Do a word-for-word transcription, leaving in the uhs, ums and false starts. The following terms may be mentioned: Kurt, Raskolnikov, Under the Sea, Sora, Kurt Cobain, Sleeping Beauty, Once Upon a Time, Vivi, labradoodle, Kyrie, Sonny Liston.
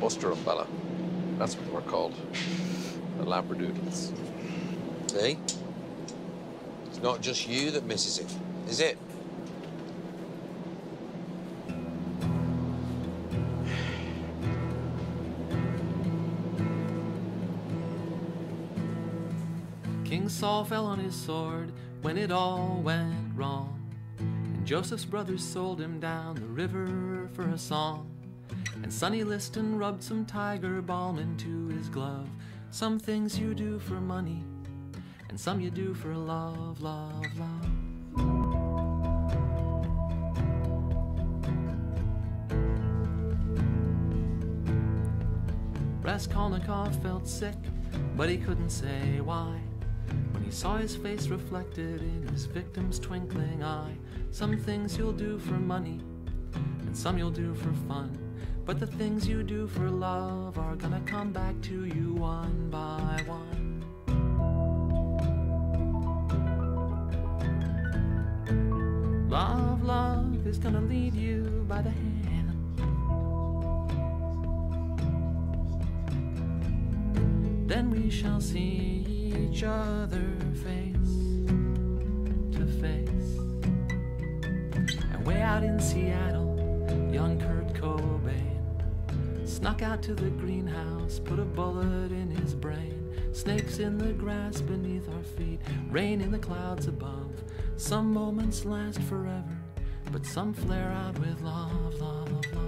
Buster umbrella. That's what they were called. The labradoodles. See? It's not just you that misses it, is it? King Saul fell on his sword when it all went wrong. And Joseph's brothers sold him down the river for a song. And Sonny Liston rubbed some tiger balm into his glove. Some things you do for money, and some you do for love, love, love. Raskolnikov felt sick, but he couldn't say why. When he saw his face reflected in his victim's twinkling eye. Some things you'll do for money, and some you'll do for fun. But the things you do for love are gonna come back to you one by one. Love, love is gonna lead you by the hand. Then we shall see each other face to face. And way out in Seattle, young Kurt Cobain snuck out to the greenhouse, put a bullet in his brain. Snakes in the grass beneath our feet, rain in the clouds above. Some moments last forever, but some flare out with love, love, love.